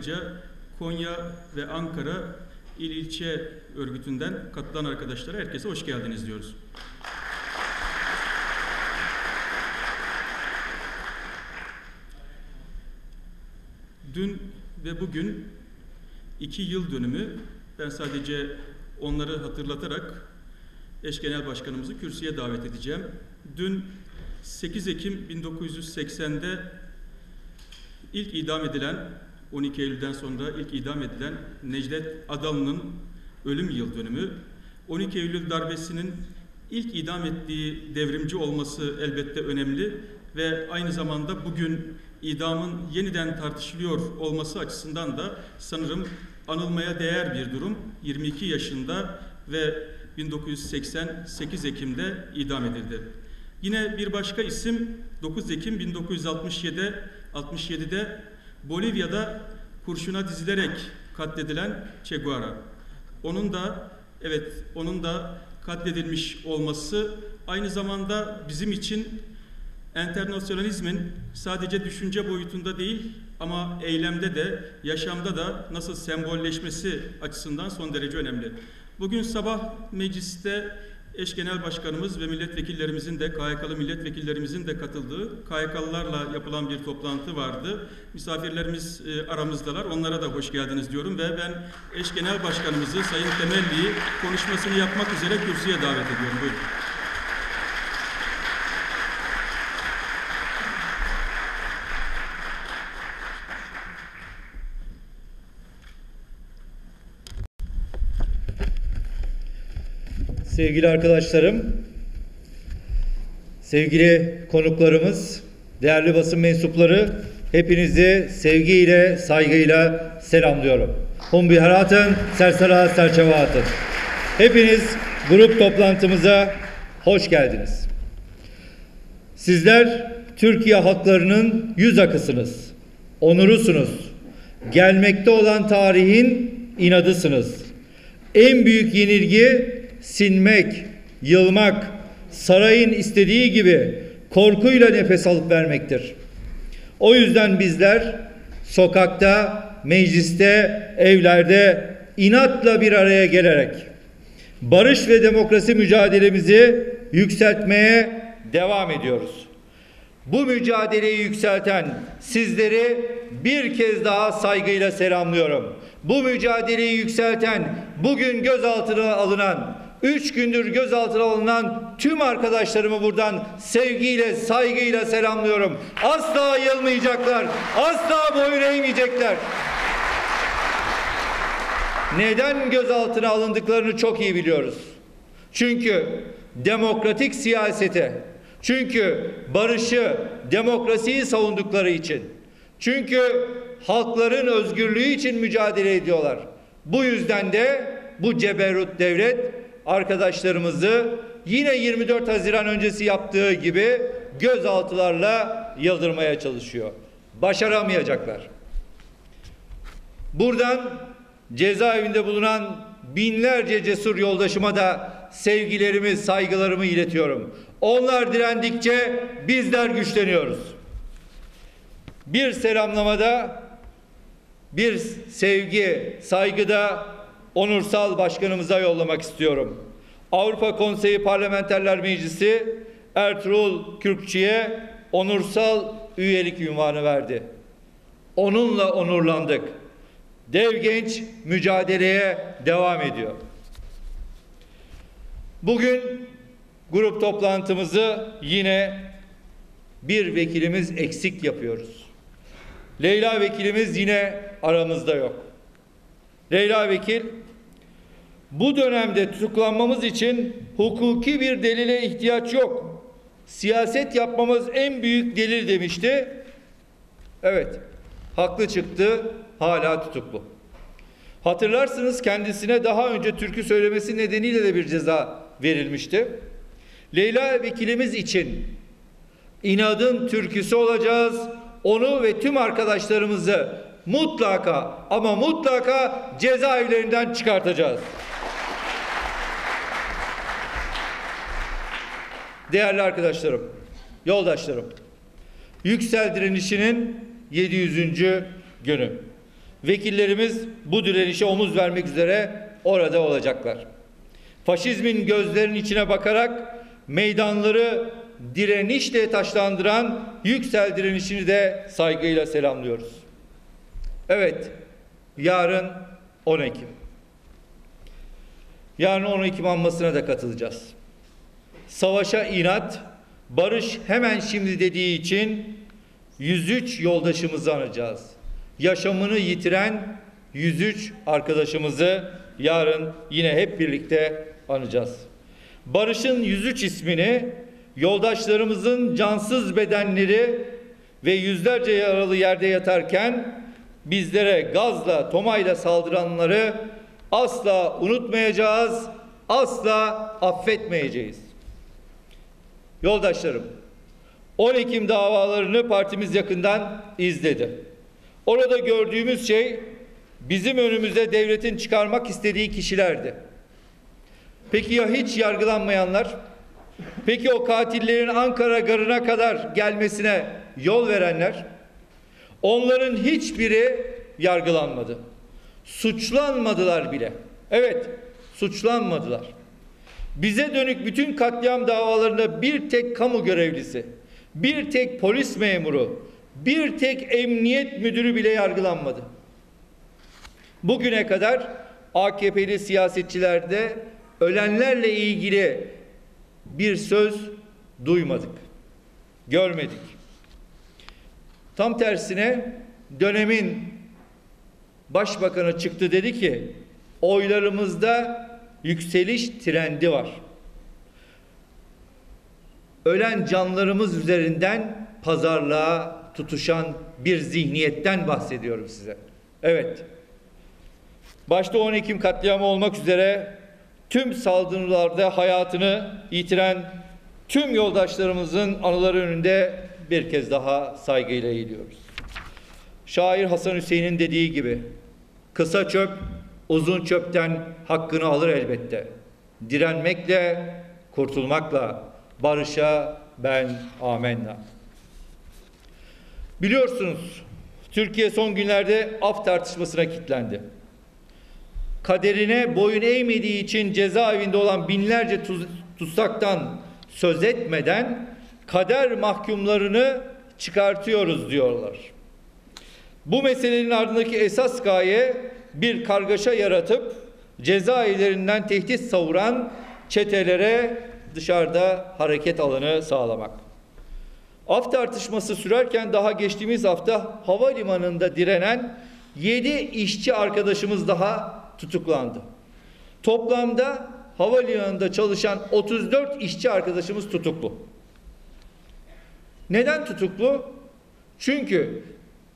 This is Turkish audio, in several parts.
Ayrıca Konya ve Ankara İl İlçe örgütünden katılan arkadaşlara herkese hoş geldiniz diyoruz. Dün ve bugün 2 yıl dönümü, ben sadece onları hatırlatarak eş genel başkanımızı kürsüye davet edeceğim. Dün 8 Ekim 1980'de ilk idam edilen, 12 Eylül'den sonra ilk idam edilen Necdet Adamlı'nın ölüm yıl dönümü. 12 Eylül darbesinin ilk idam ettiği devrimci olması elbette önemli ve aynı zamanda bugün idamın yeniden tartışılıyor olması açısından da sanırım anılmaya değer bir durum. 22 yaşında ve 1988 Ekim'de idam edildi. Yine bir başka isim 9 Ekim 1967'de Bolivya'da kurşuna dizilerek katledilen Che Guevara. Onun da katledilmiş olması aynı zamanda bizim için enternasyonalizmin sadece düşünce boyutunda değil ama eylemde de, yaşamda da nasıl sembolleşmesi açısından son derece önemli. Bugün sabah mecliste eş genel başkanımız ve milletvekillerimizin de, KYK'lı milletvekillerimizin de katıldığı KYK'lılarla yapılan bir toplantı vardı. Misafirlerimiz aramızdalar. Onlara da hoş geldiniz diyorum ve ben eş genel başkanımızı Sayın Temelli'yi konuşmasını yapmak üzere kürsüye davet ediyorum. Buyurun. Sevgili arkadaşlarım, sevgili konuklarımız, değerli basın mensupları, hepinizi sevgiyle, saygıyla selamlıyorum. Hum biharaten, sersara serçevaatın. Hepiniz grup toplantımıza hoş geldiniz. Sizler Türkiye halklarının yüz akısınız, onurusunuz, gelmekte olan tarihin inadısınız. En büyük yenilgi sinmek, yılmak, sarayın istediği gibi korkuyla nefes alıp vermektir. O yüzden bizler sokakta, mecliste, evlerde inatla bir araya gelerek barış ve demokrasi mücadelemizi yükseltmeye devam ediyoruz. Bu mücadeleyi yükselten sizleri bir kez daha saygıyla selamlıyorum. Bu mücadeleyi yükselten, bugün gözaltına alınan, 3 gündür gözaltına alınan tüm arkadaşlarımı buradan sevgiyle, saygıyla selamlıyorum. Asla yılmayacaklar, asla boyun eğmeyecekler. Neden gözaltına alındıklarını çok iyi biliyoruz. Çünkü demokratik siyasete, çünkü barışı, demokrasiyi savundukları için, çünkü halkların özgürlüğü için mücadele ediyorlar. Bu yüzden de bu ceberut devlet arkadaşlarımızı yine 24 Haziran öncesi yaptığı gibi gözaltılarla yıldırmaya çalışıyor. Başaramayacaklar. Buradan cezaevinde bulunan binlerce cesur yoldaşıma da sevgilerimi, saygılarımı iletiyorum. Onlar direndikçe bizler güçleniyoruz. Bir selamlamada, bir sevgi, saygıda onursal başkanımıza yollamak istiyorum. Avrupa Konseyi Parlamenterler Meclisi Ertuğrul Kürkçü'ye onursal üyelik ünvanı verdi. Onunla onurlandık. Dev genç mücadeleye devam ediyor. Bugün grup toplantımızı yine bir vekilimiz eksik yapıyoruz. Leyla vekilimiz yine aramızda yok. Leyla vekil, bu dönemde tutuklanmamız için hukuki bir delile ihtiyaç yok. Siyaset yapmamız en büyük delil demişti. Evet, haklı çıktı, hala tutuklu. Hatırlarsınız, kendisine daha önce türkü söylemesi nedeniyle de bir ceza verilmişti. Leyla vekilimiz için inadın türküsü olacağız. Onu ve tüm arkadaşlarımızı mutlaka ama mutlaka cezaevlerinden çıkartacağız. Değerli arkadaşlarım, yoldaşlarım, Yüksel direnişinin 700. günü. Vekillerimiz bu direnişe omuz vermek üzere orada olacaklar. Faşizmin gözlerinin içine bakarak meydanları direnişle taşlandıran Yüksel direnişini de saygıyla selamlıyoruz. Evet, yarın 10 Ekim. Yarın 10 Ekim anmasına da katılacağız. Savaşa inat, barış hemen şimdi dediği için 103 yoldaşımızı anacağız. Yaşamını yitiren 103 arkadaşımızı yarın yine hep birlikte anacağız. Barış'ın 103 ismini, yoldaşlarımızın cansız bedenleri ve yüzlerce yaralı yerde yatarken bizlere gazla, tomayla saldıranları asla unutmayacağız, asla affetmeyeceğiz. Yoldaşlarım, 10 Ekim davalarını partimiz yakından izledi. Orada gördüğümüz şey bizim önümüze devletin çıkarmak istediği kişilerdi. Peki ya hiç yargılanmayanlar? Peki o katillerin Ankara garına kadar gelmesine yol verenler? Onların hiçbiri yargılanmadı. Suçlanmadılar bile. Evet, suçlanmadılar. Bize dönük bütün katliam davalarında bir tek kamu görevlisi, bir tek polis memuru, bir tek emniyet müdürü bile yargılanmadı. Bugüne kadar AKP'li siyasetçilerde ölenlerle ilgili bir söz duymadık, görmedik. Tam tersine dönemin başbakanı çıktı, dedi ki oylarımızda yükseliş trendi var. Ölen canlarımız üzerinden pazarlığa tutuşan bir zihniyetten bahsediyorum size. Evet. Başta 10 Ekim katliamı olmak üzere tüm saldırılarda hayatını yitiren tüm yoldaşlarımızın anıları önünde bir kez daha saygıyla eğiliyoruz. Şair Hasan Hüseyin'in dediği gibi, kısa çöp uzun çöpten hakkını alır elbette. Direnmekle, kurtulmakla, barışa ben amenna. Biliyorsunuz, Türkiye son günlerde af tartışmasına kilitlendi. Kaderine boyun eğmediği için cezaevinde olan binlerce tutsaktan söz etmeden kader mahkumlarını çıkartıyoruz diyorlar. Bu meselenin ardındaki esas gaye bir kargaşa yaratıp cezaevlerinden tehdit savuran çetelere dışarıda hareket alanı sağlamak. Af tartışması sürerken daha geçtiğimiz hafta havalimanında direnen 7 işçi arkadaşımız daha tutuklandı. Toplamda havalimanında çalışan 34 işçi arkadaşımız tutuklu. Neden tutuklu? Çünkü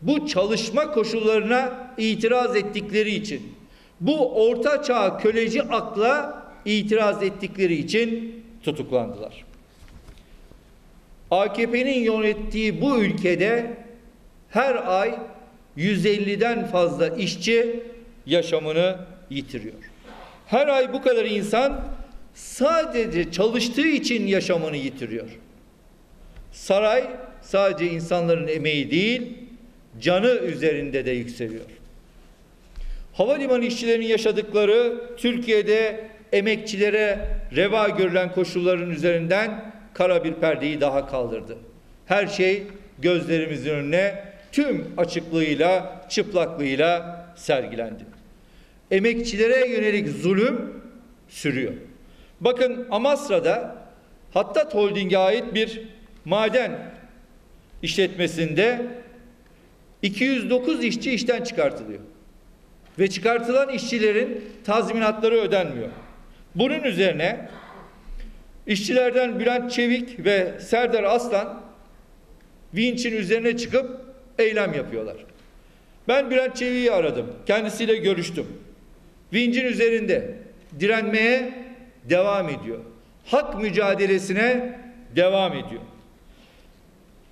bu çalışma koşullarına itiraz ettikleri için, bu ortaçağ köleci akla itiraz ettikleri için tutuklandılar. AKP'nin yönettiği bu ülkede her ay 150'den fazla işçi yaşamını yitiriyor. Her ay bu kadar insan sadece çalıştığı için yaşamını yitiriyor. Saray sadece insanların emeği değil, canı üzerinde de yükseliyor. Havalimanı işçilerinin yaşadıkları Türkiye'de emekçilere reva görülen koşulların üzerinden kara bir perdeyi daha kaldırdı. Her şey gözlerimizin önüne tüm açıklığıyla, çıplaklığıyla sergilendi. Emekçilere yönelik zulüm sürüyor. Bakın, Amasra'da Hattat Holding'e ait bir maden işletmesinde 209 işçi işten çıkartılıyor. Ve çıkartılan işçilerin tazminatları ödenmiyor. Bunun üzerine işçilerden Bülent Çevik ve Serdar Aslan vinçin üzerine çıkıp eylem yapıyorlar. Ben Bülent Çevik'i aradım. Kendisiyle görüştüm. Vincin üzerinde direnmeye devam ediyor. Hak mücadelesine devam ediyor.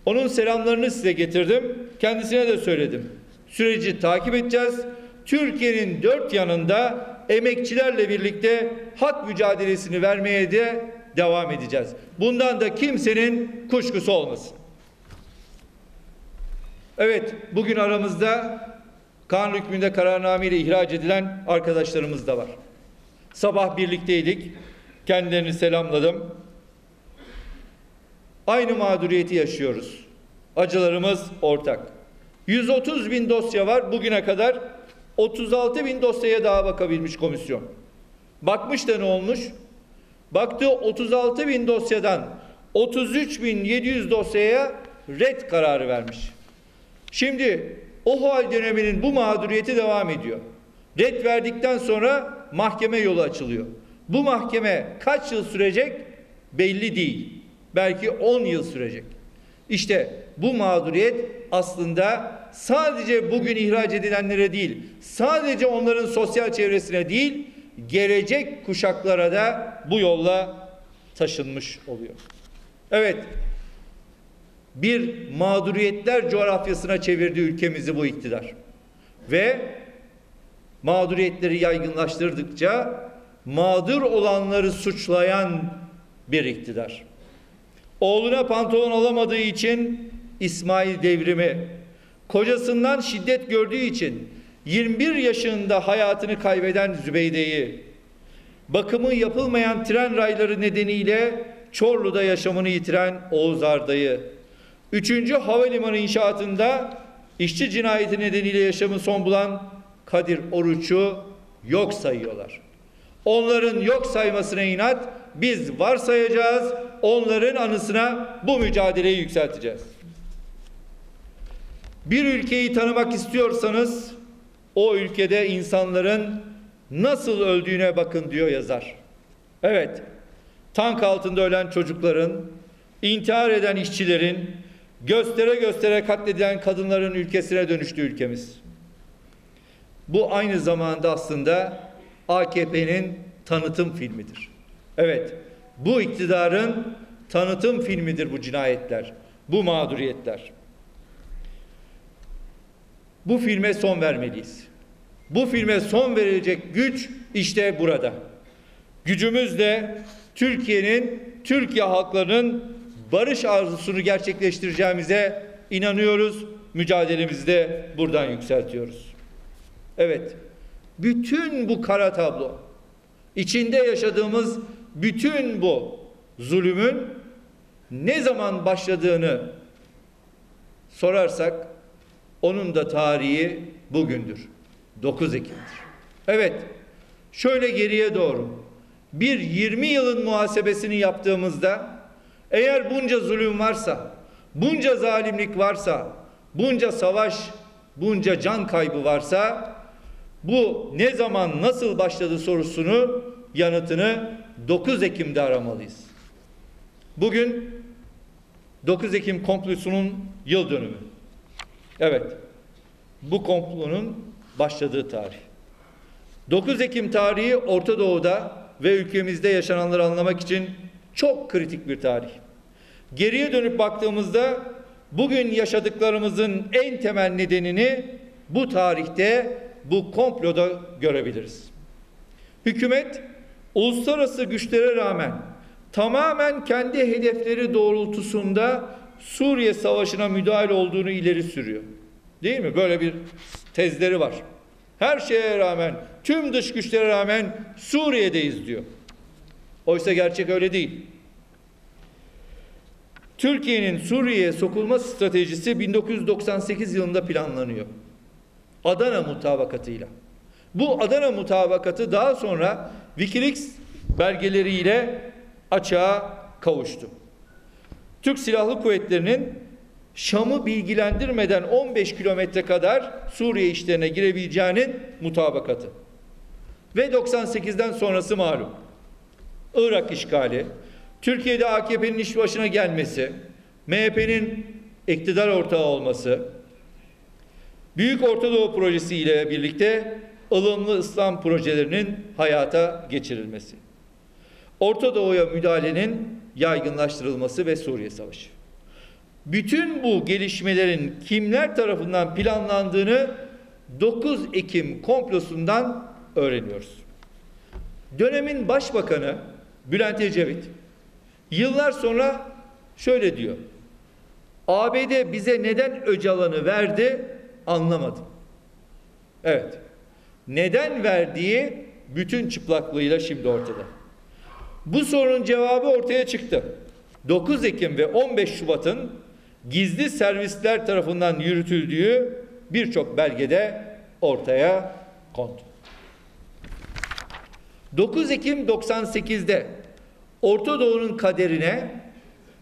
Onun selamlarını size getirdim. Kendisine de söyledim. Süreci takip edeceğiz. Türkiye'nin dört yanında emekçilerle birlikte hak mücadelesini vermeye de devam edeceğiz. Bundan da kimsenin kuşkusu olmasın. Evet, bugün aramızda kanun hükmünde kararname ile ihraç edilen arkadaşlarımız da var. Sabah birlikteydik. Kendilerini selamladım. Aynı mağduriyeti yaşıyoruz. Acılarımız ortak. 130 bin dosya var. Bugüne kadar 36 bin dosyaya daha bakabilmiş komisyon. Bakmış da ne olmuş? Baktığı 36 bin dosyadan 33.700 dosyaya red kararı vermiş. Şimdi OHAL döneminin bu mağduriyeti devam ediyor. Red verdikten sonra mahkeme yolu açılıyor. Bu mahkeme kaç yıl sürecek belli değil. Belki 10 yıl sürecek. İşte bu mağduriyet aslında sadece bugün ihraç edilenlere değil, sadece onların sosyal çevresine değil, gelecek kuşaklara da bu yolla taşınmış oluyor. Evet, bir mağduriyetler coğrafyasına çevirdi ülkemizi bu iktidar. Ve mağduriyetleri yaygınlaştırdıkça mağdur olanları suçlayan bir iktidar. Oğluna pantolon alamadığı için İsmail Devrimi, kocasından şiddet gördüğü için 21 yaşında hayatını kaybeden Zübeyde'yi, bakımı yapılmayan tren rayları nedeniyle Çorlu'da yaşamını yitiren Oğuz Arda'yı, 3. havalimanı inşaatında işçi cinayeti nedeniyle yaşamı son bulan Kadir Oruç'u yok sayıyorlar. Onların yok saymasına inat, biz var sayacağız, onların anısına bu mücadeleyi yükselteceğiz. Bir ülkeyi tanımak istiyorsanız o ülkede insanların nasıl öldüğüne bakın diyor yazar. Evet, tank altında ölen çocukların, intihar eden işçilerin, göstere göstere katledilen kadınların ülkesine dönüştü ülkemiz. Bu aynı zamanda aslında AKP'nin tanıtım filmidir. Evet, bu iktidarın tanıtım filmidir bu cinayetler, bu mağduriyetler. Bu filme son vermeliyiz. Bu filme son verilecek güç işte burada. Gücümüzle Türkiye halklarının barış arzusunu gerçekleştireceğimize inanıyoruz. Mücadelemizi de buradan yükseltiyoruz. Evet, bütün bu kara tablo, içinde yaşadığımız bütün bu zulümün ne zaman başladığını sorarsak, onun da tarihi bugündür. 9 Ekim'dir. Evet, şöyle geriye doğru bir 20 yılın muhasebesini yaptığımızda, eğer bunca zulüm varsa, bunca zalimlik varsa, bunca savaş, bunca can kaybı varsa, bu ne zaman nasıl başladı sorusunu, yanıtını 9 Ekim'de aramalıyız. Bugün 9 Ekim komplosunun yıl dönümü. Evet, bu komplonun başladığı tarih. 9 Ekim tarihi Orta Doğu'da ve ülkemizde yaşananları anlamak için çok kritik bir tarih. Geriye dönüp baktığımızda bugün yaşadıklarımızın en temel nedenini bu tarihte, bu komploda görebiliriz. Hükümet, uluslararası güçlere rağmen tamamen kendi hedefleri doğrultusunda Suriye Savaşı'na müdahil olduğunu ileri sürüyor. Değil mi? Böyle bir tezleri var. Her şeye rağmen, tüm dış güçlere rağmen Suriye'deyiz diyor. Oysa gerçek öyle değil. Türkiye'nin Suriye'ye sokulma stratejisi 1998 yılında planlanıyor. Adana mutabakatıyla. Bu Adana mutabakatı daha sonra WikiLeaks belgeleriyle açığa kavuştu. Türk Silahlı Kuvvetleri'nin Şam'ı bilgilendirmeden 15 kilometre kadar Suriye işlerine girebileceğinin mutabakatı. Ve 98'den sonrası malum. Irak işgali, Türkiye'de AKP'nin iş başına gelmesi, MHP'nin iktidar ortağı olması, Büyük Orta Doğu Projesi ile birlikte ılımlı İslam projelerinin hayata geçirilmesi, Orta Doğu'ya müdahalenin yaygınlaştırılması ve Suriye Savaşı. Bütün bu gelişmelerin kimler tarafından planlandığını 9 Ekim komplosundan öğreniyoruz. Dönemin başbakanı Bülent Ecevit yıllar sonra şöyle diyor. ABD bize neden Öcalan'ı verdi anlamadım. Evet. Neden verdiği bütün çıplaklığıyla şimdi ortada. Bu sorunun cevabı ortaya çıktı. 9 Ekim ve 15 Şubat'ın gizli servisler tarafından yürütüldüğü birçok belgede ortaya kondu. 9 Ekim 98'de Orta Doğu'nun kaderine,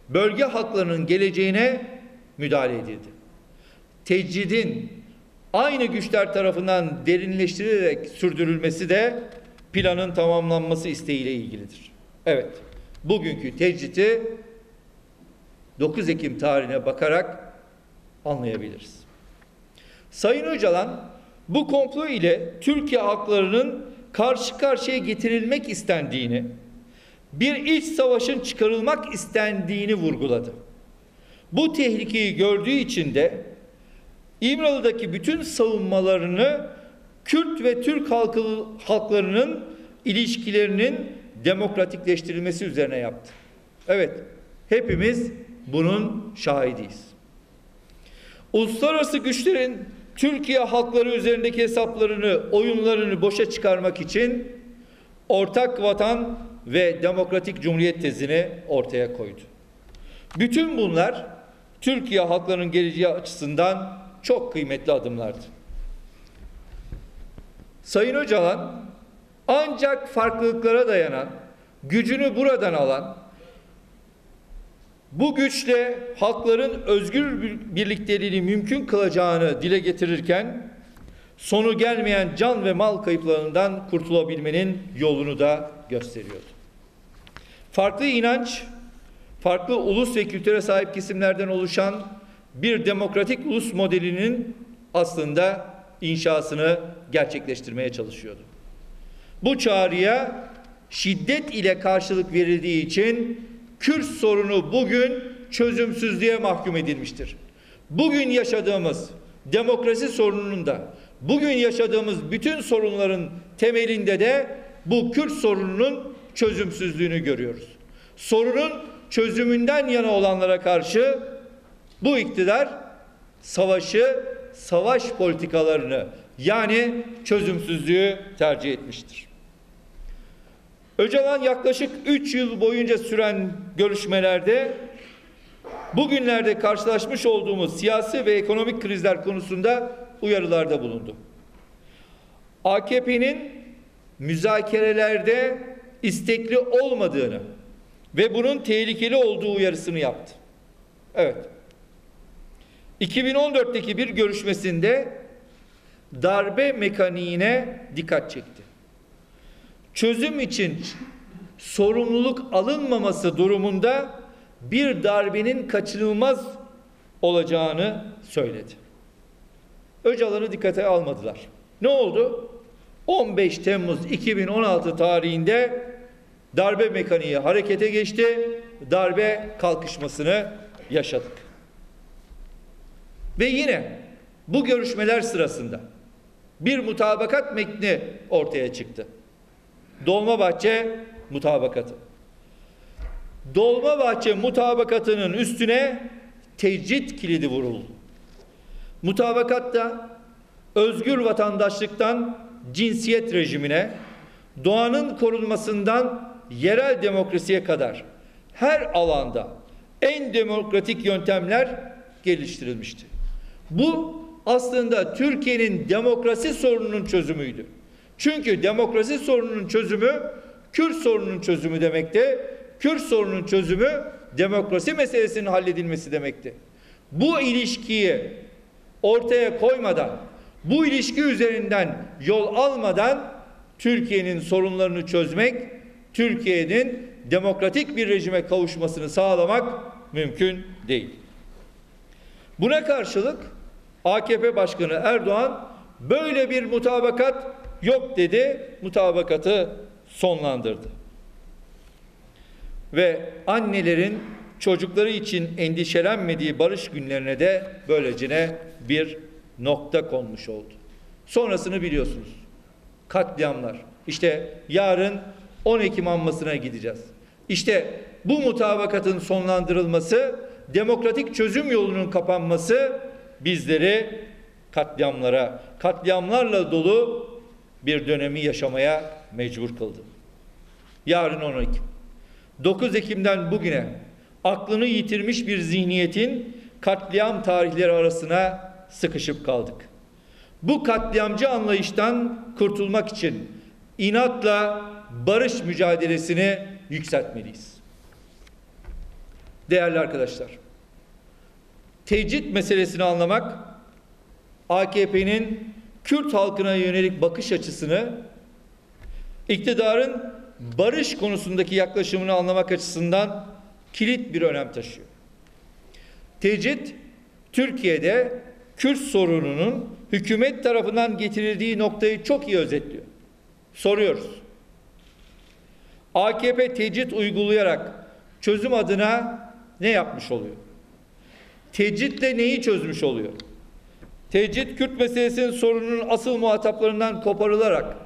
bölge halklarının geleceğine müdahale edildi. Tecridin aynı güçler tarafından derinleştirilerek sürdürülmesi de planın tamamlanması isteğiyle ilgilidir. Evet, bugünkü tecridi 9 Ekim tarihine bakarak anlayabiliriz. Sayın Öcalan bu komplo ile Türkiye halklarının karşı karşıya getirilmek istendiğini, bir iç savaşın çıkarılmak istendiğini vurguladı. Bu tehlikeyi gördüğü için de İmralı'daki bütün savunmalarını Kürt ve Türk halklarının ilişkilerinin demokratikleştirilmesi üzerine yaptı. Evet, hepimiz bunun şahidiyiz. Uluslararası güçlerin Türkiye halkları üzerindeki hesaplarını, oyunlarını boşa çıkarmak için ortak vatan ve demokratik cumhuriyet tezini ortaya koydu. Bütün bunlar Türkiye halklarının geleceği açısından çok kıymetli adımlardı. Sayın Öcalan ancak farklılıklara dayanan, gücünü buradan alan, bu güçle halkların özgür birlikteliğini mümkün kılacağını dile getirirken, sonu gelmeyen can ve mal kayıplarından kurtulabilmenin yolunu da gösteriyordu. Farklı inanç, farklı ulus ve kültüre sahip kesimlerden oluşan bir demokratik ulus modelinin aslında inşasını gerçekleştirmeye çalışıyordu. Bu çağrıya şiddet ile karşılık verildiği için Kürt sorunu bugün çözümsüzlüğe mahkum edilmiştir. Bugün yaşadığımız demokrasi sorununun da, bugün yaşadığımız bütün sorunların temelinde de bu Kürt sorununun çözümsüzlüğünü görüyoruz. Sorunun çözümünden yana olanlara karşı bu iktidar savaşı, savaş politikalarını, yani çözümsüzlüğü tercih etmiştir. Öcalan yaklaşık 3 yıl boyunca süren görüşmelerde bugünlerde karşılaşmış olduğumuz siyasi ve ekonomik krizler konusunda uyarılarda bulundu. AKP'nin müzakerelerde istekli olmadığını ve bunun tehlikeli olduğu uyarısını yaptı. Evet. 2014'teki bir görüşmesinde darbe mekaniğine dikkat çekti. Çözüm için sorumluluk alınmaması durumunda bir darbenin kaçınılmaz olacağını söyledi. Öcalan'ı dikkate almadılar. Ne oldu? 15 Temmuz 2016 tarihinde darbe mekaniği harekete geçti. Darbe kalkışmasını yaşadık. Ve yine bu görüşmeler sırasında bir mutabakat metni ortaya çıktı. Dolmabahçe mutabakatı. Dolmabahçe mutabakatının üstüne tecrit kilidi vuruldu. Mutabakatta özgür vatandaşlıktan cinsiyet rejimine, doğanın korunmasından yerel demokrasiye kadar her alanda en demokratik yöntemler geliştirilmişti. Bu aslında Türkiye'nin demokrasi sorununun çözümüydü. Çünkü demokrasi sorununun çözümü Kürt sorununun çözümü demekti. Kürt sorununun çözümü demokrasi meselesinin halledilmesi demekti. Bu ilişkiyi ortaya koymadan, bu ilişki üzerinden yol almadan Türkiye'nin sorunlarını çözmek, Türkiye'nin demokratik bir rejime kavuşmasını sağlamak mümkün değil. Buna karşılık AKP Başkanı Erdoğan böyle bir mutabakat yok dedi, mutabakatı sonlandırdı. Ve annelerin çocukları için endişelenmediği barış günlerine de böylecine bir nokta konmuş oldu. Sonrasını biliyorsunuz. Katliamlar. İşte yarın 10 Ekim anmasına gideceğiz. İşte bu mutabakatın sonlandırılması, demokratik çözüm yolunun kapanması bizleri katliamlara, katliamlarla dolu bir dönemi yaşamaya mecbur kıldı. Yarın 9 Ekim'den bugüne aklını yitirmiş bir zihniyetin katliam tarihleri arasına sıkışıp kaldık. Bu katliamcı anlayıştan kurtulmak için inatla barış mücadelesini yükseltmeliyiz. Değerli arkadaşlar, tecrit meselesini anlamak, AKP'nin Kürt halkına yönelik bakış açısını, iktidarın barış konusundaki yaklaşımını anlamak açısından kilit bir önem taşıyor. Tecrit, Türkiye'de Kürt sorununun hükümet tarafından getirildiği noktayı çok iyi özetliyor. Soruyoruz. AKP tecrit uygulayarak çözüm adına ne yapmış oluyor? Tecritle neyi çözmüş oluyor? Tecrit, Kürt meselesinin sorununun asıl muhataplarından koparılarak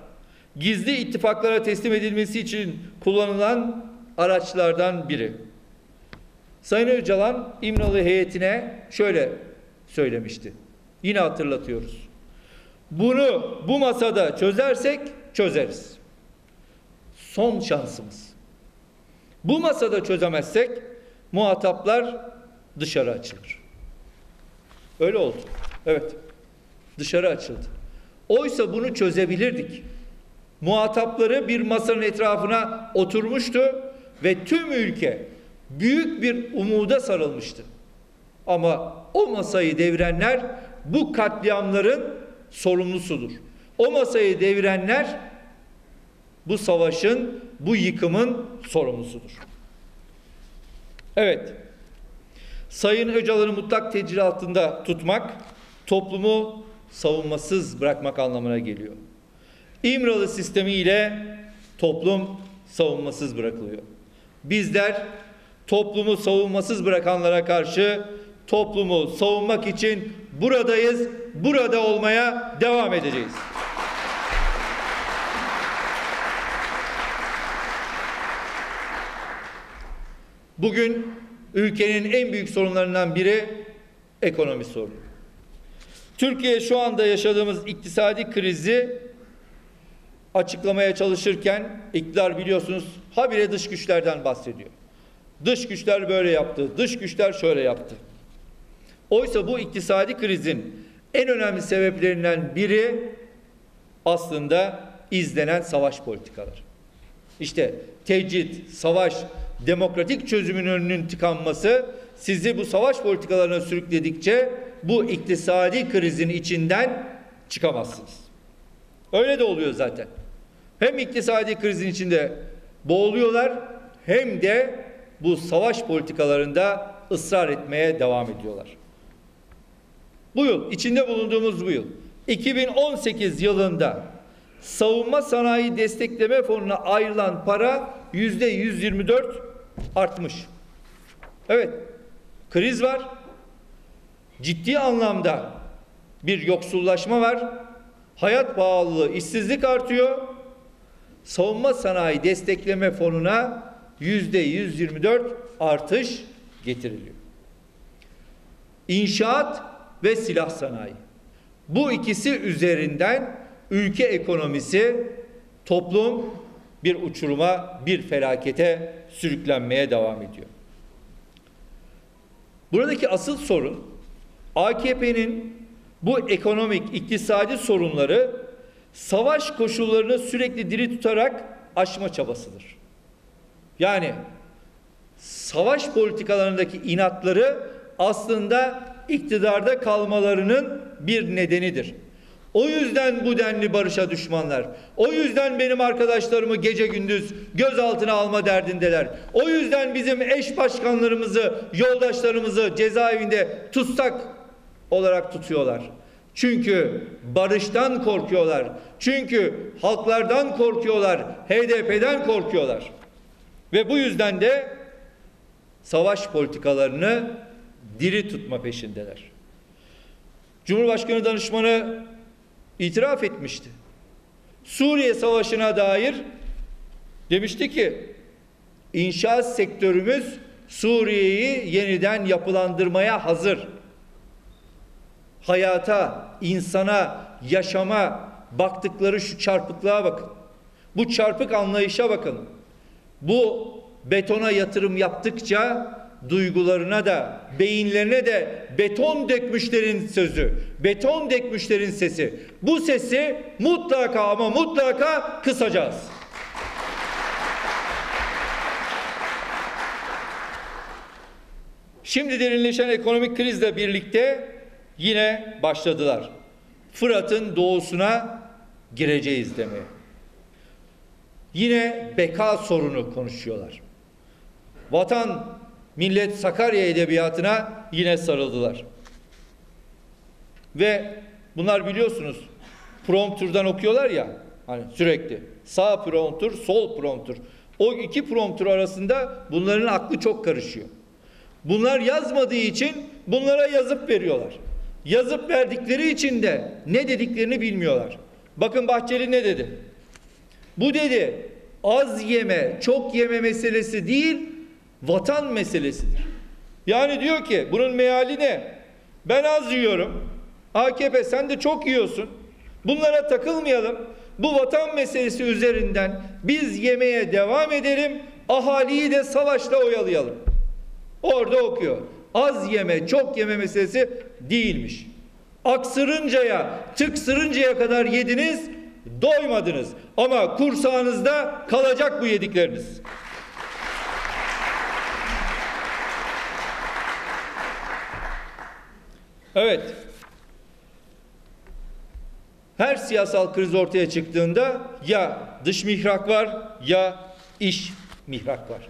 gizli ittifaklara teslim edilmesi için kullanılan araçlardan biri. Sayın Öcalan İmralı heyetine şöyle söylemişti. Yine hatırlatıyoruz. Bunu bu masada çözersek çözeriz. Son şansımız. Bu masada çözemezsek muhataplar dışarı açılır. Öyle oldu. Evet. Dışarı açıldı. Oysa bunu çözebilirdik. Muhatapları bir masanın etrafına oturmuştu ve tüm ülke büyük bir umuda sarılmıştı. Ama o masayı devirenler bu katliamların sorumlusudur. O masayı devirenler bu savaşın, bu yıkımın sorumlusudur. Evet, Sayın Öcalan'ı mutlak tecrit altında tutmak, toplumu savunmasız bırakmak anlamına geliyor. İmralı sistemiyle toplum savunmasız bırakılıyor. Bizler toplumu savunmasız bırakanlara karşı toplumu savunmak için buradayız, burada olmaya devam edeceğiz. Bugün ülkenin en büyük sorunlarından biri ekonomi sorunu. Türkiye şu anda yaşadığımız iktisadi krizi açıklamaya çalışırken iktidar biliyorsunuz habire dış güçlerden bahsediyor. Dış güçler böyle yaptı, dış güçler şöyle yaptı. Oysa bu iktisadi krizin en önemli sebeplerinden biri aslında izlenen savaş politikaları. İşte tecrit, savaş, demokratik çözümün önünün tıkanması sizi bu savaş politikalarına sürükledikçe bu iktisadi krizin içinden çıkamazsınız. Öyle de oluyor zaten. Hem iktisadi krizin içinde boğuluyorlar hem de bu savaş politikalarında ısrar etmeye devam ediyorlar. Bu yıl, içinde bulunduğumuz bu yıl, 2018 yılında savunma sanayi destekleme fonuna ayrılan para %124 artmış. Evet, kriz var. Ciddi anlamda bir yoksullaşma var. Hayat pahalılığı, işsizlik artıyor. Savunma sanayi destekleme fonuna %124 artış getiriliyor. İnşaat ve silah sanayi. Bu ikisi üzerinden ülke ekonomisi, toplum bir uçuruma, bir felakete sürüklenmeye devam ediyor. Buradaki asıl sorun AKP'nin bu ekonomik, iktisadi sorunları savaş koşullarını sürekli diri tutarak aşma çabasıdır. Yani savaş politikalarındaki inatları aslında iktidarda kalmalarının bir nedenidir. O yüzden bu denli barışa düşmanlar. O yüzden benim arkadaşlarımı gece gündüz gözaltına alma derdindeler. O yüzden bizim eş başkanlarımızı, yoldaşlarımızı cezaevinde tutsak olarak tutuyorlar. Çünkü barıştan korkuyorlar. Çünkü halklardan korkuyorlar. HDP'den korkuyorlar. Ve bu yüzden de savaş politikalarını diri tutma peşindeler. Cumhurbaşkanı danışmanı İtiraf etmişti. Suriye Savaşı'na dair demişti ki inşaat sektörümüz Suriye'yi yeniden yapılandırmaya hazır. hayata, insana, yaşama baktıkları şu çarpıklığa bakın. Bu çarpık anlayışa bakın. Bu betona yatırım yaptıkça duygularına da, beyinlerine de beton dökmüşlerin sözü, beton dökmüşlerin sesi. Bu sesi mutlaka ama mutlaka kısacağız. Şimdi derinleşen ekonomik krizle birlikte yine başladılar. Fırat'ın doğusuna gireceğiz demeye. Yine beka sorunu konuşuyorlar. Vatan, millet, Sakarya edebiyatına yine sarıldılar. Ve bunlar biliyorsunuz prompturdan okuyorlar ya hani sürekli. Sağ promptur, sol promptur. O iki promptur arasında bunların aklı çok karışıyor. Bunlar yazmadığı için bunlara yazıp veriyorlar. Yazıp verdikleri için de ne dediklerini bilmiyorlar. Bakın Bahçeli ne dedi? Bu dedi az yeme, çok yeme meselesi değil, vatan meselesidir. Yani diyor ki bunun meali ne? Ben az yiyorum. AKP sen de çok yiyorsun. Bunlara takılmayalım. Bu vatan meselesi üzerinden biz yemeye devam edelim. Ahaliyi de savaşla oyalayalım. Orada okuyor. Az yeme, çok yeme meselesi değilmiş. Aksırıncaya, tıksırıncaya kadar yediniz, doymadınız. Ama kursağınızda kalacak bu yedikleriniz. Evet. Her siyasal kriz ortaya çıktığında ya dış mihrak var ya iç mihrak var.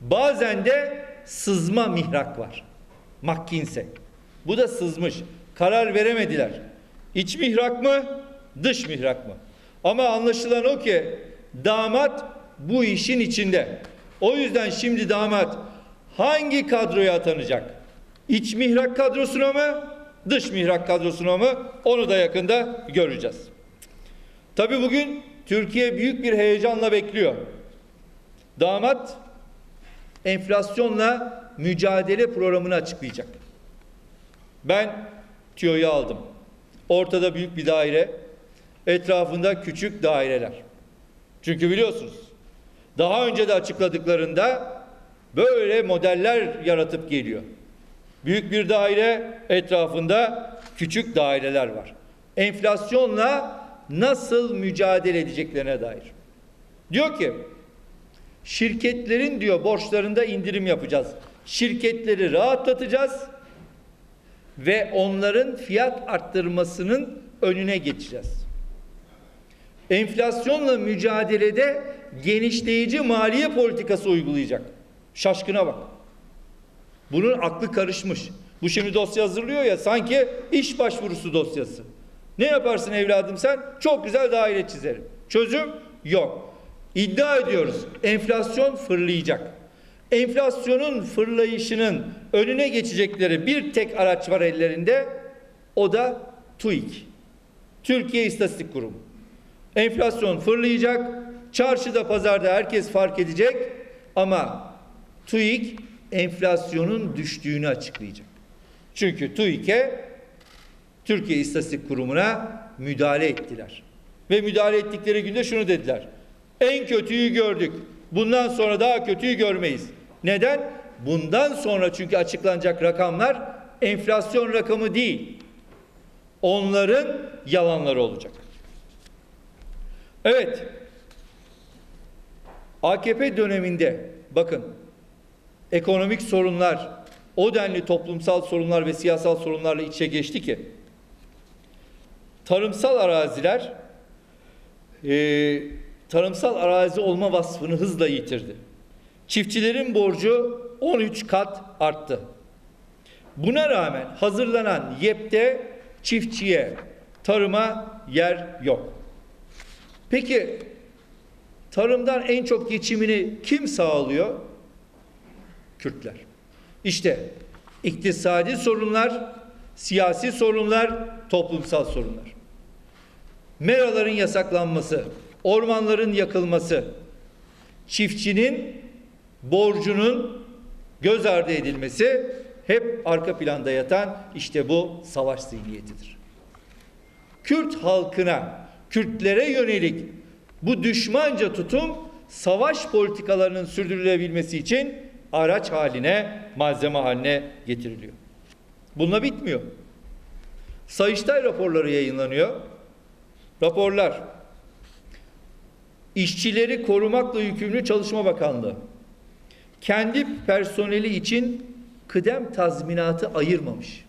Bazen de sızma mihrak var. McKinsey. Bu da sızmış. Karar veremediler. İç mihrak mı? Dış mihrak mı? Ama anlaşılan o ki damat bu işin içinde. O yüzden şimdi damat hangi kadroya atanacak? İç mihrak kadrosuna mı? Dış mihrak kadrosuna mı? Onu da yakında göreceğiz. Tabii bugün Türkiye büyük bir heyecanla bekliyor. Damat enflasyonla mücadele programını açıklayacak. Ben tüyoyu aldım. Ortada büyük bir daire, etrafında küçük daireler. Çünkü biliyorsunuz, daha önce de açıkladıklarında böyle modeller yaratıp geliyor. Büyük bir daire, etrafında küçük daireler var. Enflasyonla nasıl mücadele edeceklerine dair. Diyor ki, şirketlerin diyor borçlarında indirim yapacağız. Şirketleri rahatlatacağız ve onların fiyat arttırmasının önüne geçeceğiz. Enflasyonla mücadelede genişleyici maliye politikası uygulayacak. Şaşkına bak. Bunun aklı karışmış. Bu şimdi dosya hazırlıyor ya sanki iş başvurusu dosyası. Ne yaparsın evladım sen? Çok güzel daire çizerim. Çözüm yok. İddia ediyoruz. Enflasyon fırlayacak. Enflasyonun fırlayışının önüne geçecekleri bir tek araç var ellerinde. O da TÜİK. Türkiye İstatistik Kurumu. Enflasyon fırlayacak. Çarşıda, pazarda herkes fark edecek. Ama TÜİK enflasyonun düştüğünü açıklayacak. Çünkü TÜİK'e, Türkiye İstatistik Kurumu'na müdahale ettiler. Ve müdahale ettikleri günde şunu dediler. En kötüyü gördük. Bundan sonra daha kötüyü görmeyiz. Neden? Bundan sonra çünkü açıklanacak rakamlar enflasyon rakamı değil. Onların yalanları olacak. Evet. AKP döneminde bakın ekonomik sorunlar o denli toplumsal sorunlar ve siyasal sorunlarla içe geçti ki tarımsal araziler tarımsal arazi olma vasfını hızla yitirdi. Çiftçilerin borcu 13 kat arttı. Buna rağmen hazırlanan YEP'te çiftçiye, tarıma yer yok. Peki tarımdan en çok geçimini kim sağlıyor? Kürtler. İşte iktisadi sorunlar, siyasi sorunlar, toplumsal sorunlar. Meraların yasaklanması, ormanların yakılması, çiftçinin borcunun göz ardı edilmesi hep arka planda yatan işte bu savaş zihniyetidir. Kürt halkına, Kürtlere yönelik bu düşmanca tutum savaş politikalarının sürdürülebilmesi için araç haline, malzeme haline getiriliyor. Bununla bitmiyor. Sayıştay raporları yayınlanıyor. Raporlar: İşçileri korumakla yükümlü Çalışma Bakanlığı kendi personeli için kıdem tazminatı ayırmamış.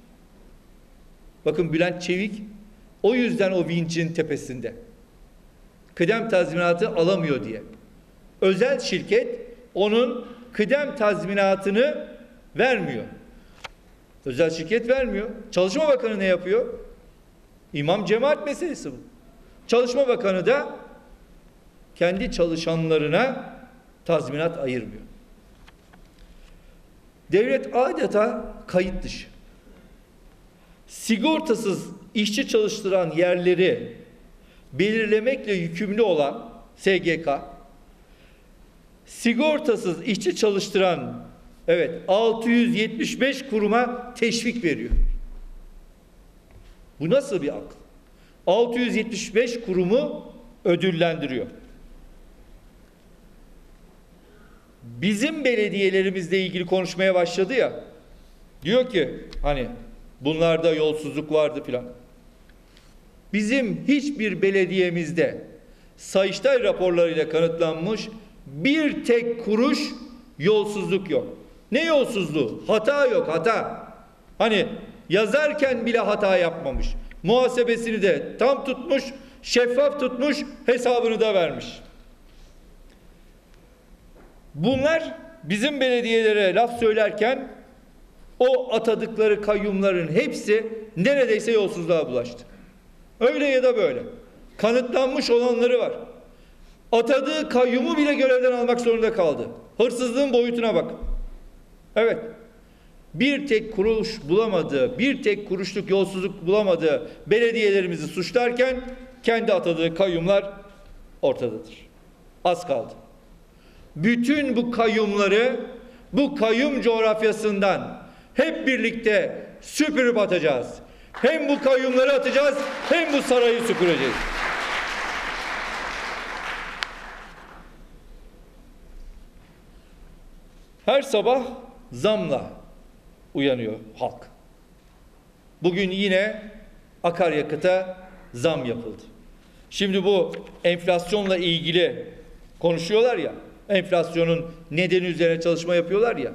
Bakın, Bülent Çevik o yüzden o vincin tepesinde. Kıdem tazminatı alamıyor diye. Özel şirket onun kıdem tazminatını vermiyor. Özel şirket vermiyor. Çalışma Bakanı ne yapıyor? İmam cemaat meselesi bu. Çalışma Bakanı da kendi çalışanlarına tazminat ayırmıyor. Devlet adeta kayıt dışı. Sigortasız işçi çalıştıran yerleri belirlemekle yükümlü olan SGK, sigortasız işçi çalıştıran 675 kuruma teşvik veriyor. Bu nasıl bir akıl? 675 kurumu ödüllendiriyor. Bizim belediyelerimizle ilgili konuşmaya başladı ya. Diyor ki hani bunlarda yolsuzluk vardı filan. Bizim hiçbir belediyemizde Sayıştay raporlarıyla kanıtlanmış bir tek kuruş yolsuzluk yok. Ne yolsuzluğu? Hata yok, hata. Hani yazarken bile hata yapmamış. Muhasebesini de tam tutmuş, şeffaf tutmuş, hesabını da vermiş. Bunlar bizim belediyelere laf söylerken o atadıkları kayyumların hepsi neredeyse yolsuzluğa bulaştı. Öyle ya da böyle. Kanıtlanmış olanları var. Atadığı kayyumu bile görevden almak zorunda kaldı. Hırsızlığın boyutuna bak. Evet. Bir tek kuruş bulamadığı, bir tek kuruşluk yolsuzluk bulamadığı belediyelerimizi suçlarken kendi atadığı kayyumlar ortadadır. Az kaldı. Bütün bu kayyumları bu kayyum coğrafyasından hep birlikte süpürüp atacağız. Hem bu kayyumları atacağız, hem bu sarayı süpüreceğiz. Her sabah zamla uyanıyor halk. Bugün yine akaryakıta zam yapıldı. Şimdi bu enflasyonla ilgili konuşuyorlar ya, enflasyonun nedeni üzerine çalışma yapıyorlar ya.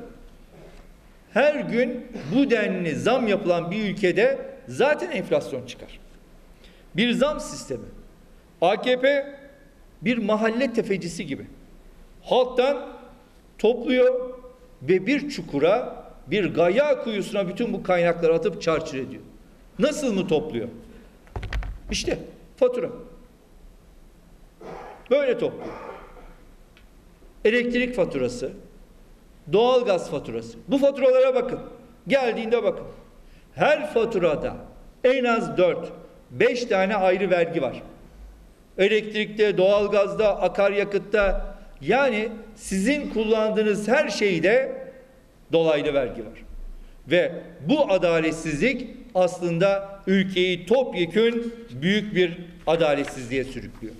Her gün bu denli zam yapılan bir ülkede zaten enflasyon çıkar. Bir zam sistemi. AKP bir mahalle tefecisi gibi halktan topluyor ve bir çukura, bir gaya kuyusuna bütün bu kaynakları atıp çarçur ediyor. Nasıl mı topluyor? İşte fatura. Böyle topluyor. Elektrik faturası, doğalgaz faturası. Bu faturalara bakın. Geldiğinde bakın. Her faturada en az 4-5 tane ayrı vergi var. Elektrikte, doğalgazda, akaryakıtta, yani sizin kullandığınız her şeyde dolaylı vergi var. Ve bu adaletsizlik aslında ülkeyi topyekün büyük bir adaletsizliğe sürüklüyor.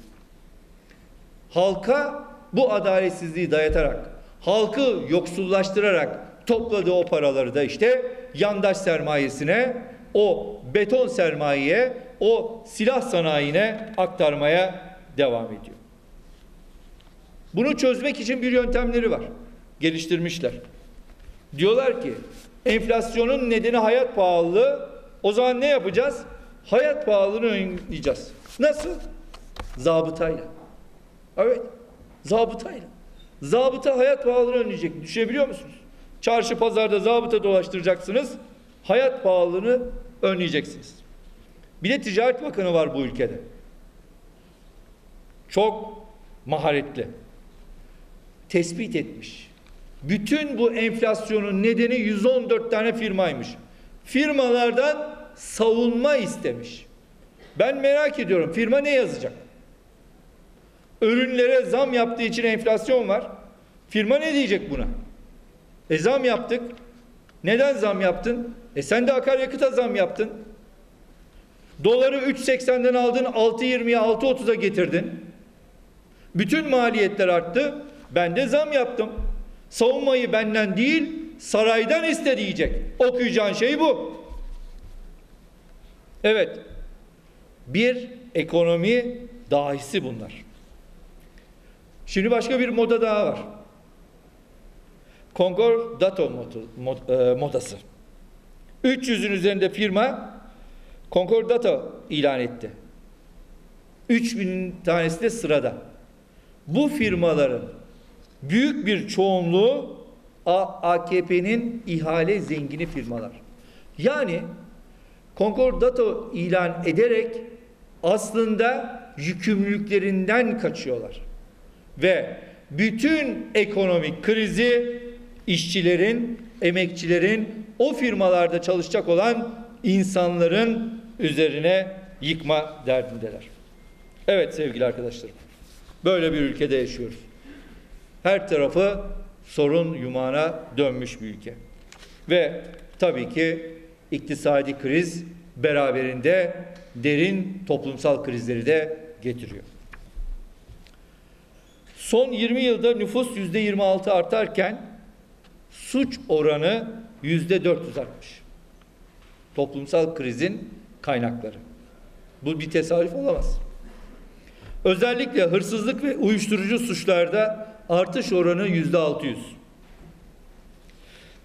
Halka bu adaletsizliği dayatarak, halkı yoksullaştırarak topladığı o paraları da işte yandaş sermayesine, o beton sermayeye, o silah sanayine aktarmaya devam ediyor. Bunu çözmek için bir yöntemleri var. Geliştirmişler. Diyorlar ki enflasyonun nedeni hayat pahalılığı. O zaman ne yapacağız? Hayat pahalılığını önleyeceğiz. Nasıl? Zabıtayla. Evet. Zabıtayla. Zabıta hayat pahalılığını önleyecek. Düşünebiliyor musunuz? Çarşı pazarda zabıta dolaştıracaksınız. Hayat pahalılığını önleyeceksiniz. Bir de Ticaret Bakanı var bu ülkede. Çok maharetli. Tespit etmiş. Bütün bu enflasyonun nedeni 114 tane firmaymış. Firmalardan savunma istemiş. Ben merak ediyorum, firma ne yazacak? Ürünlere zam yaptığı için enflasyon var. Firma ne diyecek buna? Zam yaptık. Neden zam yaptın? Sen de akaryakıta zam yaptın. Doları 3.80'den aldın, 6.20'ye, 6.30'a getirdin. Bütün maliyetler arttı. Ben de zam yaptım. Savunmayı benden değil, saraydan iste diyecek. Okuyacağın şey bu. Evet. Bir ekonomi dahisi bunlar. Şimdi başka bir moda daha var. Concordato modası. 300'ün üzerinde firma Concordato ilan etti. 3000 tanesi de sırada. Bu firmaların büyük bir çoğunluğu AKP'nin ihale zengini firmalar. Yani Concordato ilan ederek aslında yükümlülüklerinden kaçıyorlar. Ve bütün ekonomik krizi işçilerin, emekçilerin, o firmalarda çalışacak olan insanların üzerine yıkma derdindeler. Evet sevgili arkadaşlarım, böyle bir ülkede yaşıyoruz. Her tarafı sorun yumağına dönmüş bir ülke. Ve tabii ki iktisadi kriz beraberinde derin toplumsal krizleri de getiriyor. Son 20 yılda nüfus %26 artarken suç oranı %400 artmış. Toplumsal krizin kaynakları. Bu bir tesadüf olamaz. Özellikle hırsızlık ve uyuşturucu suçlarda artış oranı %600.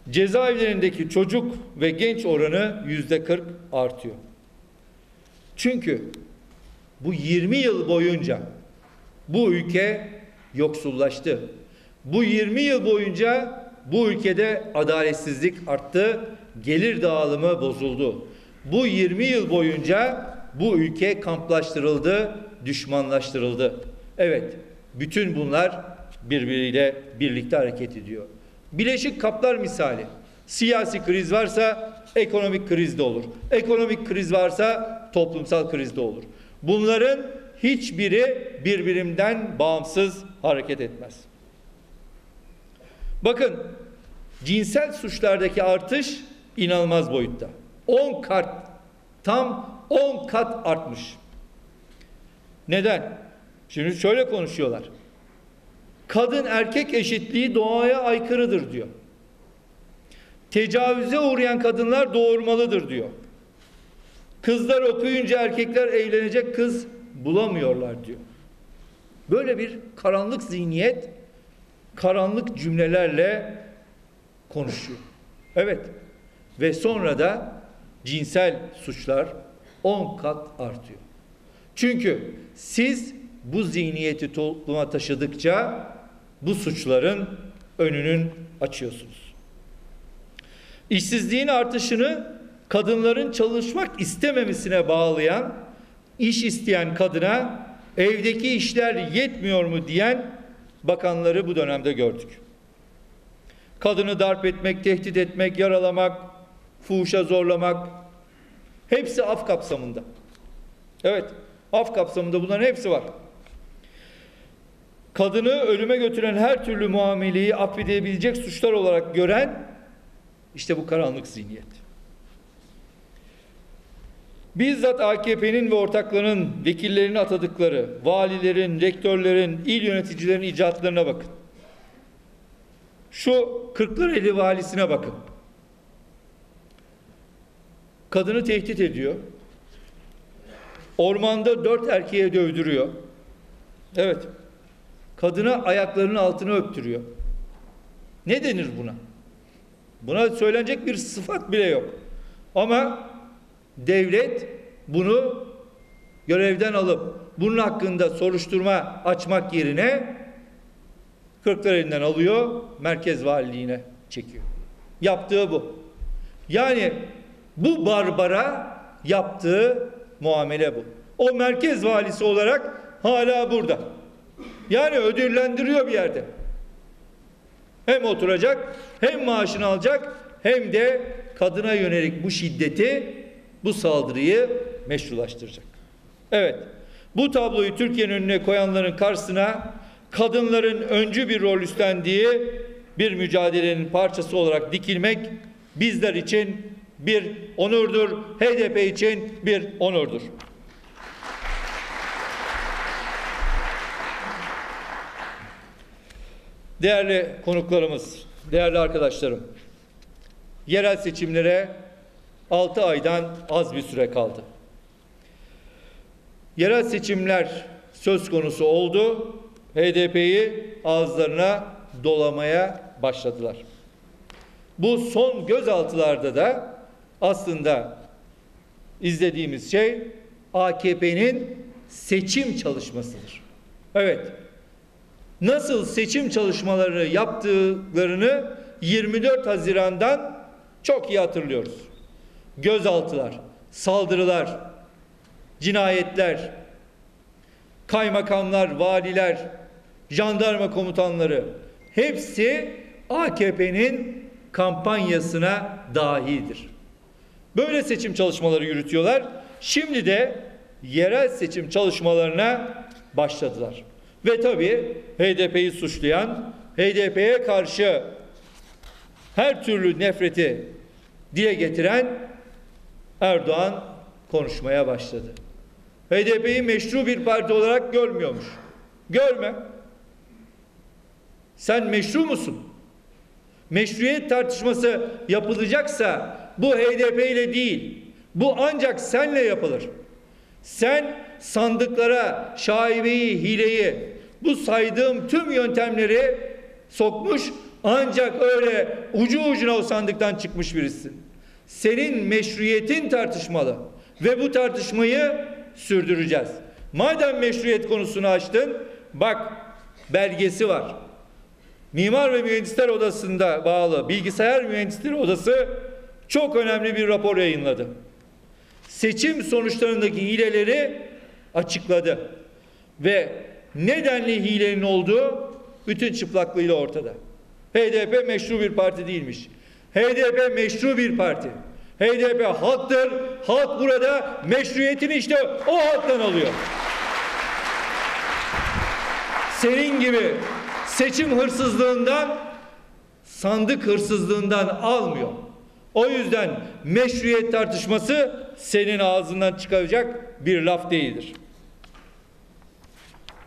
Cezaevlerindeki çocuk ve genç oranı %40 artıyor. Çünkü bu 20 yıl boyunca bu ülke yoksullaştı. Bu 20 yıl boyunca bu ülkede adaletsizlik arttı, gelir dağılımı bozuldu. Bu 20 yıl boyunca bu ülke kamplaştırıldı, düşmanlaştırıldı. Evet, bütün bunlar birbiriyle birlikte hareket ediyor. Bileşik kaplar misali. Siyasi kriz varsa ekonomik kriz de olur. Ekonomik kriz varsa toplumsal kriz de olur. Bunların hiçbiri birbirinden bağımsız hareket etmez. Bakın, cinsel suçlardaki artış inanılmaz boyutta. 10 kat, tam 10 kat artmış. Neden? Şimdi şöyle konuşuyorlar. Kadın erkek eşitliği doğaya aykırıdır diyor. Tecavüze uğrayan kadınlar doğurmalıdır diyor. Kızlar okuyunca erkekler evlenecek kız bulamıyorlar diyor. Böyle bir karanlık zihniyet, karanlık cümlelerle konuşuyor. Evet. Ve sonra da cinsel suçlar 10 kat artıyor. Çünkü siz bu zihniyeti topluma taşıdıkça bu suçların önünü açıyorsunuz. İşsizliğin artışını kadınların çalışmak istememesine bağlayan, iş isteyen kadına evdeki işler yetmiyor mu diyen bakanları bu dönemde gördük. Kadını darp etmek, tehdit etmek, yaralamak, fuhuşa zorlamak, hepsi af kapsamında. Evet, af kapsamında bunların hepsi var. Kadını ölüme götüren her türlü muameleyi affedilebilecek suçlar olarak gören, işte bu karanlık zihniyet. Bizzat AKP'nin ve ortaklarının vekillerini atadıkları, valilerin, rektörlerin, il yöneticilerin icatlarına bakın. Şu Kırklareli valisine bakın. Kadını tehdit ediyor. Ormanda 4 erkeğe dövdürüyor. Evet. Kadına ayaklarının altını öptürüyor. Ne denir buna? Buna söylenecek bir sıfat bile yok. Ama devlet bunu görevden alıp bunun hakkında soruşturma açmak yerine Kırklareli'nden alıyor, merkez valiliğine çekiyor. Yaptığı bu. Yani bu barbara yaptığı muamele bu. O merkez valisi olarak hala burada. Yani ödüllendiriyor bir yerde. Hem oturacak, hem maaşını alacak, hem de kadına yönelik bu şiddeti, bu saldırıyı meşrulaştıracak. Evet, bu tabloyu Türkiye'nin önüne koyanların karşısına kadınların öncü bir rol üstlendiği bir mücadelenin parçası olarak dikilmek bizler için bir onurdur, HDP için bir onurdur. Değerli konuklarımız, değerli arkadaşlarım, yerel seçimlere 6 aydan az bir süre kaldı. Yerel seçimler söz konusu oldu. HDP'yi ağızlarına dolamaya başladılar. Bu son gözaltılarda da aslında izlediğimiz şey AKP'nin seçim çalışmasıdır. Evet, nasıl seçim çalışmaları yaptıklarını 24 Haziran'dan çok iyi hatırlıyoruz. Gözaltılar, saldırılar, cinayetler, kaymakamlar, valiler, jandarma komutanları hepsi AKP'nin kampanyasına dahildir. Böyle seçim çalışmaları yürütüyorlar. Şimdi de yerel seçim çalışmalarına başladılar. Ve tabii HDP'yi suçlayan, HDP'ye karşı her türlü nefreti dile getiren Erdoğan konuşmaya başladı. HDP'yi meşru bir parti olarak görmüyormuş. Görme. Sen meşru musun? Meşruiyet tartışması yapılacaksa bu HDP ile değil, bu ancak senle yapılır. Sen sandıklara şaibeyi, hileyi, bu saydığım tüm yöntemleri sokmuş, ancak öyle ucu ucuna o sandıktan çıkmış birisin. Senin meşruiyetin tartışmalı ve bu tartışmayı sürdüreceğiz. Madem meşruiyet konusunu açtın, bak belgesi var. Mimar ve Mühendisler Odası'nda bağlı Bilgisayar Mühendisleri Odası çok önemli bir rapor yayınladı. Seçim sonuçlarındaki hileleri açıkladı. Ve nedenli hilenin olduğu bütün çıplaklığıyla ortada. HDP meşru bir parti değilmiş. HDP meşru bir parti. HDP halktır. Halk burada meşruiyetini işte o halktan alıyor. Senin gibi seçim hırsızlığından, sandık hırsızlığından almıyor. O yüzden meşruiyet tartışması senin ağzından çıkacak bir laf değildir.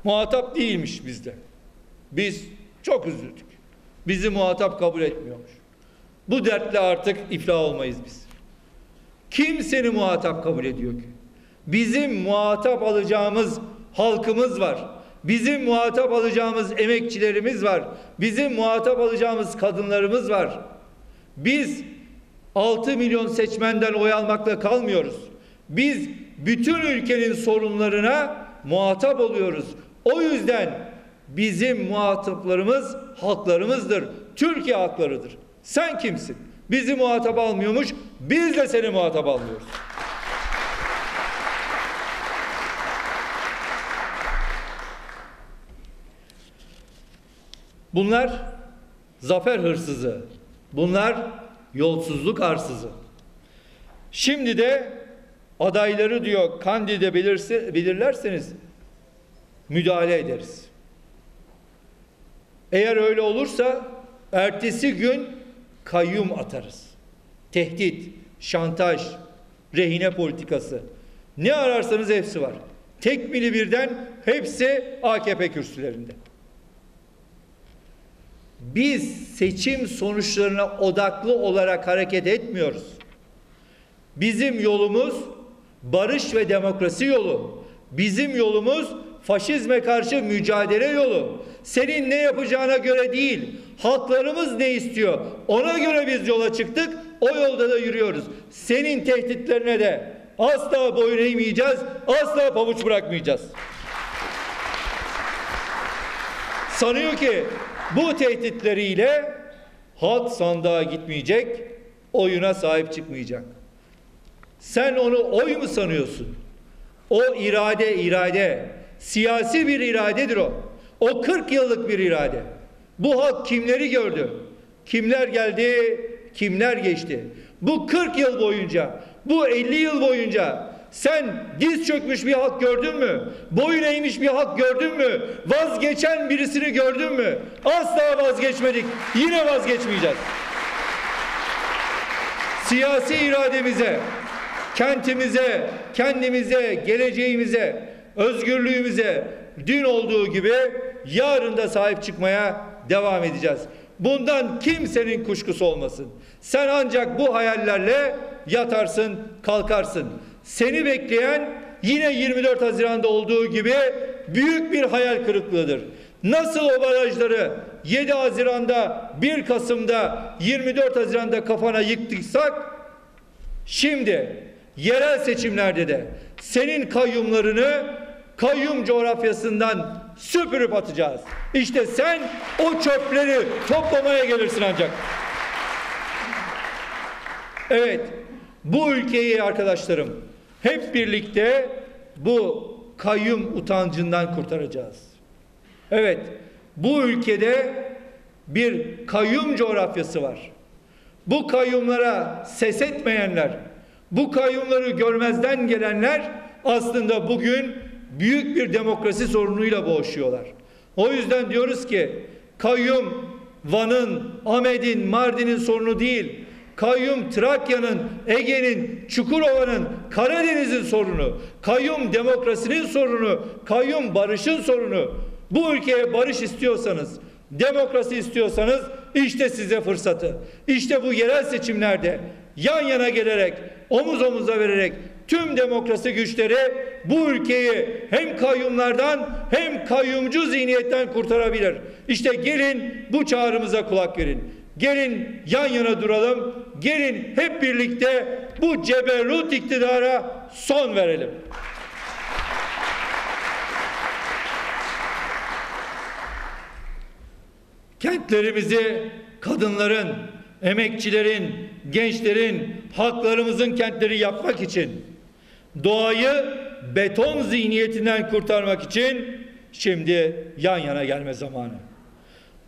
Muhatap değilmiş bizde. Biz çok üzüldük. Bizi muhatap kabul etmiyormuş. Bu dertle artık iflah olmayız biz. Kim seni muhatap kabul ediyor ki? Bizim muhatap alacağımız halkımız var. Bizim muhatap alacağımız emekçilerimiz var. Bizim muhatap alacağımız kadınlarımız var. Biz 6 milyon seçmenden oy almakla kalmıyoruz. Biz bütün ülkenin sorunlarına muhatap oluyoruz. O yüzden bizim muhataplarımız halklarımızdır. Türkiye halklarıdır. Sen kimsin? Bizi muhatap almıyormuş. Biz de seni muhatap almıyoruz. Bunlar zafer hırsızı. Bunlar yolsuzluk arsızı. Şimdi de adayları diyor kandide belirlerseniz müdahale ederiz. Eğer öyle olursa ertesi gün kayyum atarız. Tehdit, şantaj, rehine politikası. Ne ararsanız hepsi var. Tekmili birden hepsi AKP kürsülerinde. Biz seçim sonuçlarına odaklı olarak hareket etmiyoruz. Bizim yolumuz barış ve demokrasi yolu. Bizim yolumuz faşizme karşı mücadele yolu. Senin ne yapacağına göre değil, halklarımız ne istiyor? Ona göre biz yola çıktık, o yolda da yürüyoruz. Senin tehditlerine de asla boyun eğmeyeceğiz, asla pabuç bırakmayacağız. Sanıyor ki bu tehditleriyle halk sandığa gitmeyecek, oyuna sahip çıkmayacak. Sen onu oy mu sanıyorsun? O irade. Siyasi bir iradedir o. O 40 yıllık bir irade. Bu halk kimleri gördü? Kimler geldi? Kimler geçti? Bu 40 yıl boyunca, bu 50 yıl boyunca sen diz çökmüş bir halk gördün mü? Boyun eğmiş bir halk gördün mü? Vazgeçen birisini gördün mü? Asla vazgeçmedik. Yine vazgeçmeyeceğiz. siyasi irademize, kentimize, kendimize, geleceğimize, özgürlüğümüze dün olduğu gibi yarın da sahip çıkmaya devam edeceğiz. Bundan kimsenin kuşkusu olmasın. Sen ancak bu hayallerle yatarsın, kalkarsın. Seni bekleyen yine 24 Haziran'da olduğu gibi büyük bir hayal kırıklığıdır. Nasıl o barajları 7 Haziran'da, 1 Kasım'da, 24 Haziran'da kafana yıktıysak, şimdi yerel seçimlerde de senin kayyumlarını kayyum coğrafyasından süpürüp atacağız. İşte sen o çöpleri toplamaya gelirsin ancak. Evet, bu ülkeyi arkadaşlarım hep birlikte bu kayyum utancından kurtaracağız. Evet, bu ülkede bir kayyum coğrafyası var. Bu kayyumlara ses etmeyenler, bu kayyumları görmezden gelenler aslında bugün büyük bir demokrasi sorunuyla boğuşuyorlar. O yüzden diyoruz ki kayyum Van'ın, Ahmet'in, Mardin'in sorunu değil. Kayyum Trakya'nın, Ege'nin, Çukurova'nın, Karadeniz'in sorunu. Kayyum demokrasinin sorunu. Kayyum barışın sorunu. Bu ülkeye barış istiyorsanız, demokrasi istiyorsanız işte size fırsatı. İşte bu yerel seçimlerde yan yana gelerek, omuz omuza vererek tüm demokrasi güçleri bu ülkeyi hem kayyumlardan hem kayyumcu zihniyetten kurtarabilir. İşte gelin bu çağrımıza kulak verin. Gelin yan yana duralım. Gelin hep birlikte bu ceberrut iktidara son verelim. Kentlerimizi kadınların, emekçilerin, gençlerin, halklarımızın kentleri yapmak için, doğayı beton zihniyetinden kurtarmak için şimdi yan yana gelme zamanı.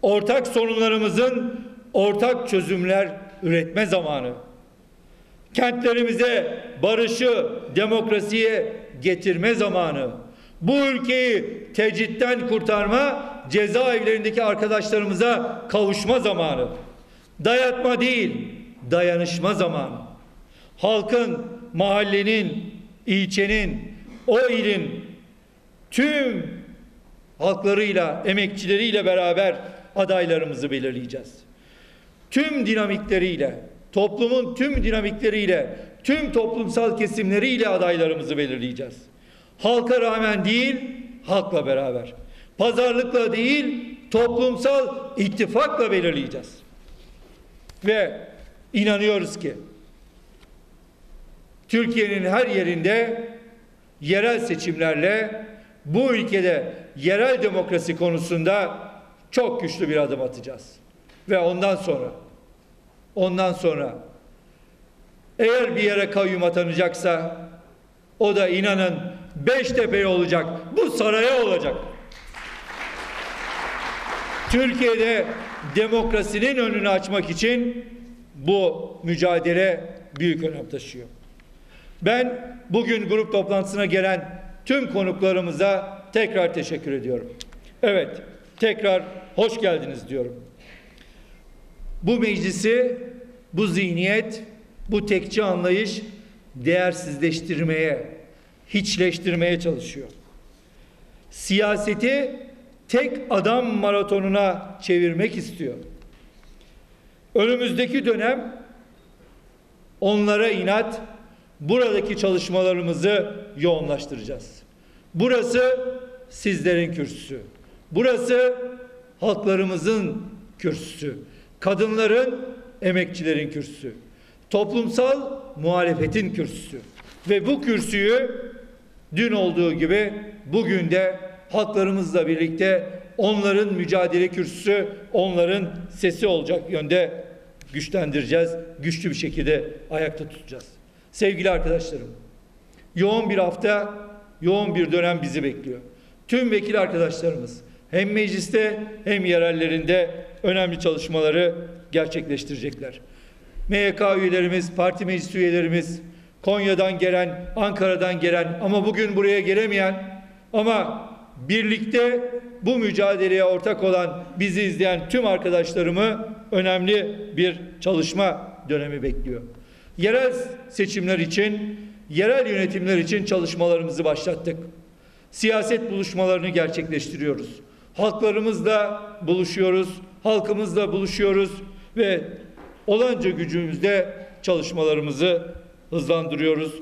Ortak sorunlarımızın ortak çözümler üretme zamanı. Kentlerimize barışı, demokrasiye getirme zamanı. Bu ülkeyi tecitten kurtarma, cezaevlerindeki arkadaşlarımıza kavuşma zamanı. Dayatma değil, dayanışma zamanı. Halkın, mahallenin, ilçenin, o ilin tüm halklarıyla, emekçileriyle beraber adaylarımızı belirleyeceğiz. Tüm dinamikleriyle, toplumun tüm dinamikleriyle, tüm toplumsal kesimleriyle adaylarımızı belirleyeceğiz. Halka rağmen değil, halkla beraber. Pazarlıkla değil, toplumsal ittifakla belirleyeceğiz. Ve inanıyoruz ki Türkiye'nin her yerinde yerel seçimlerle bu ülkede yerel demokrasi konusunda çok güçlü bir adım atacağız. Ve ondan sonra eğer bir yere kayyum atanacaksa o da inanın Beştepe'ye olacak. Bu saraya olacak. Türkiye'de demokrasinin önünü açmak için bu mücadele büyük önem taşıyor. Ben bugün grup toplantısına gelen tüm konuklarımıza tekrar teşekkür ediyorum. Evet, tekrar hoş geldiniz diyorum. Bu meclisi, bu zihniyet, bu tekçi anlayış değersizleştirmeye, hiçleştirmeye çalışıyor. Siyaseti tek adam maratonuna çevirmek istiyor. Önümüzdeki dönem onlara inat, buradaki çalışmalarımızı yoğunlaştıracağız. Burası sizlerin kürsüsü. Burası halklarımızın kürsüsü. Kadınların, emekçilerin kürsüsü. Toplumsal muhalefetin kürsüsü. Ve bu kürsüyü dün olduğu gibi bugün de halklarımızla birlikte onların mücadele kürsüsü, onların sesi olacak yönde güçlendireceğiz. Güçlü bir şekilde ayakta tutacağız. Sevgili arkadaşlarım, yoğun bir hafta, yoğun bir dönem bizi bekliyor. Tüm vekil arkadaşlarımız hem mecliste hem yerellerinde önemli çalışmaları gerçekleştirecekler. MYK üyelerimiz, parti meclis üyelerimiz, Konya'dan gelen, Ankara'dan gelen ama bugün buraya gelemeyen ama birlikte bu mücadeleye ortak olan, bizi izleyen tüm arkadaşlarımı önemli bir çalışma dönemi bekliyor. yerel seçimler için, yerel yönetimler için çalışmalarımızı başlattık. Siyaset buluşmalarını gerçekleştiriyoruz. Halklarımızla buluşuyoruz, halkımızla buluşuyoruz ve olanca gücümüzde çalışmalarımızı hızlandırıyoruz.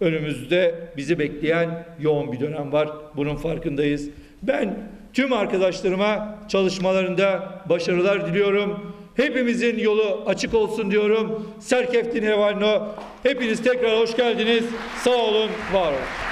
Önümüzde bizi bekleyen yoğun bir dönem var. Bunun farkındayız. Ben tüm arkadaşlarıma çalışmalarında başarılar diliyorum. Hepimizin yolu açık olsun diyorum. Serkeftin Hevalno. Hepiniz tekrar hoş geldiniz. Sağ olun, var olun.